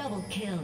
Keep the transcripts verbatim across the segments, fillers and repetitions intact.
Double kill.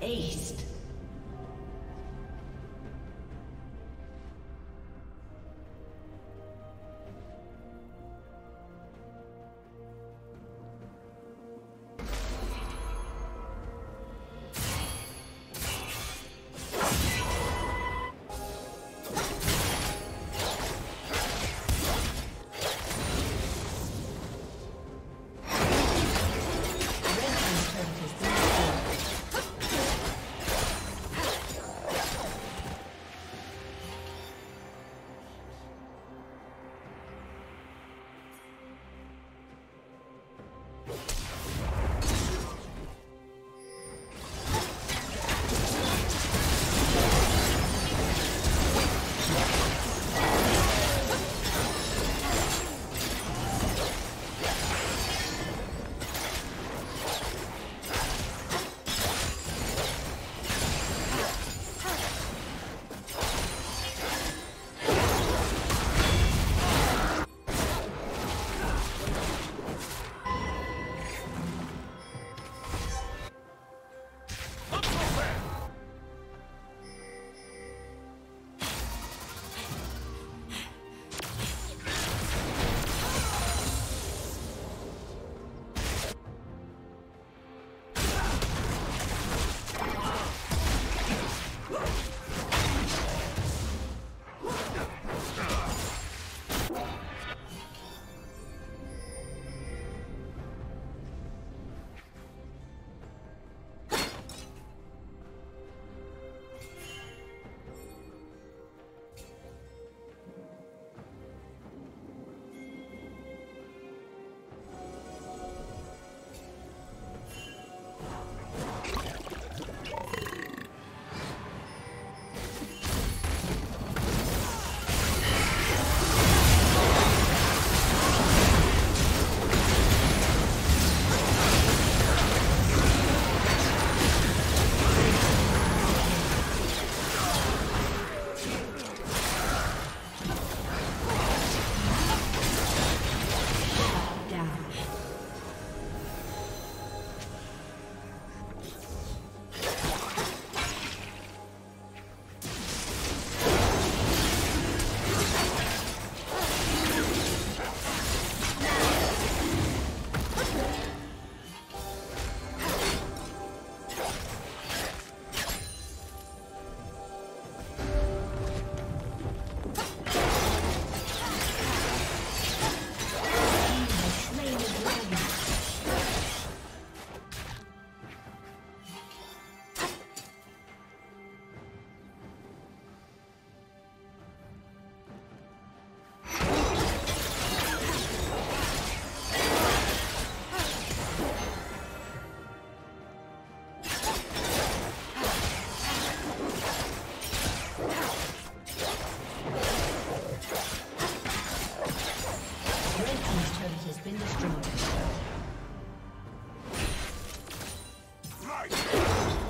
Ace. has been destroyed.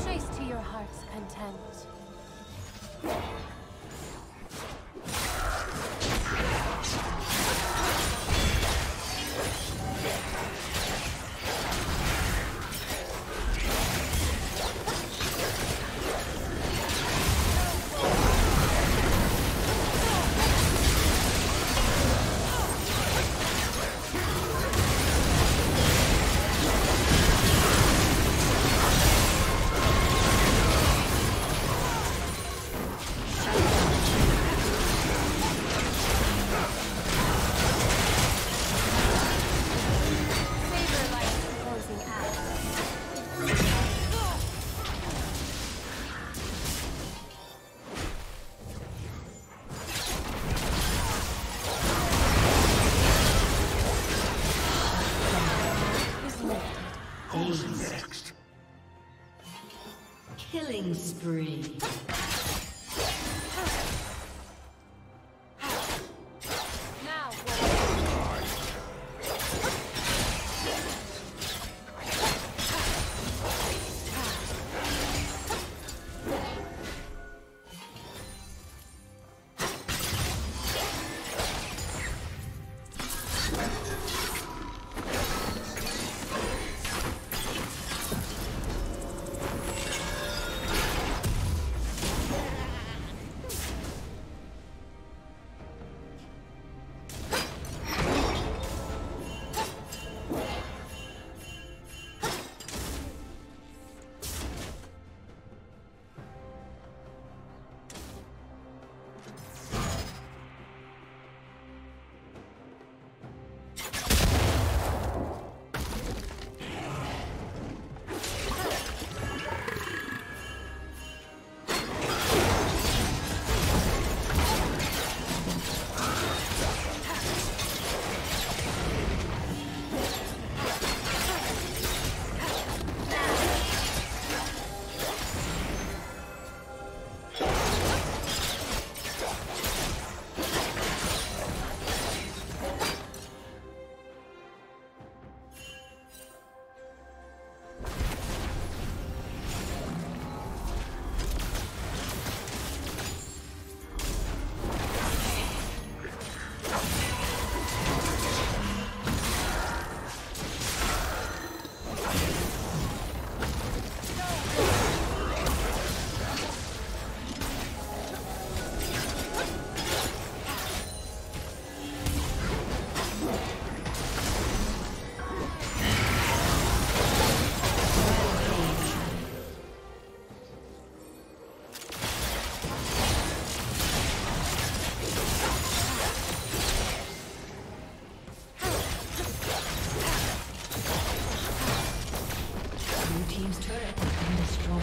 Trace to your heart's content. Killing spree. Team's turret has been destroyed.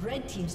Red team's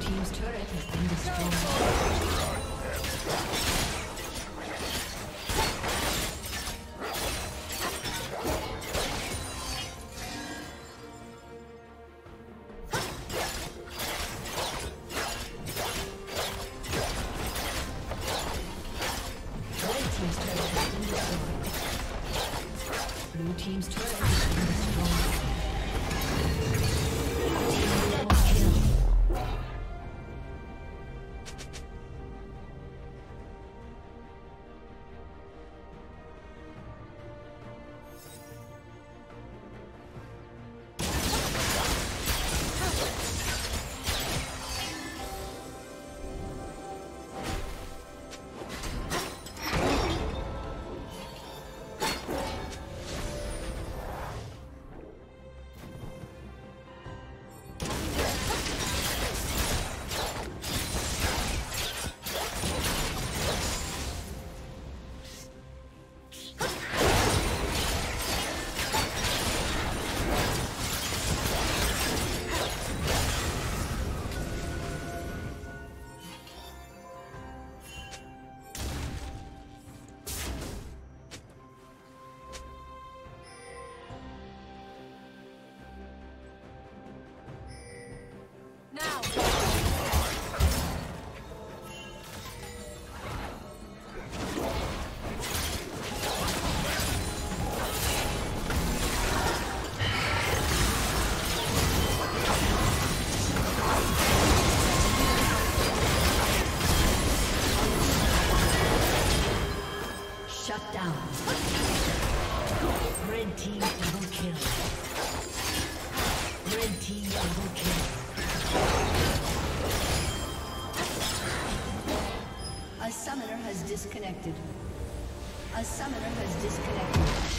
Team's turret has been destroyed. Team double kill. Disconnected. A summoner has disconnected.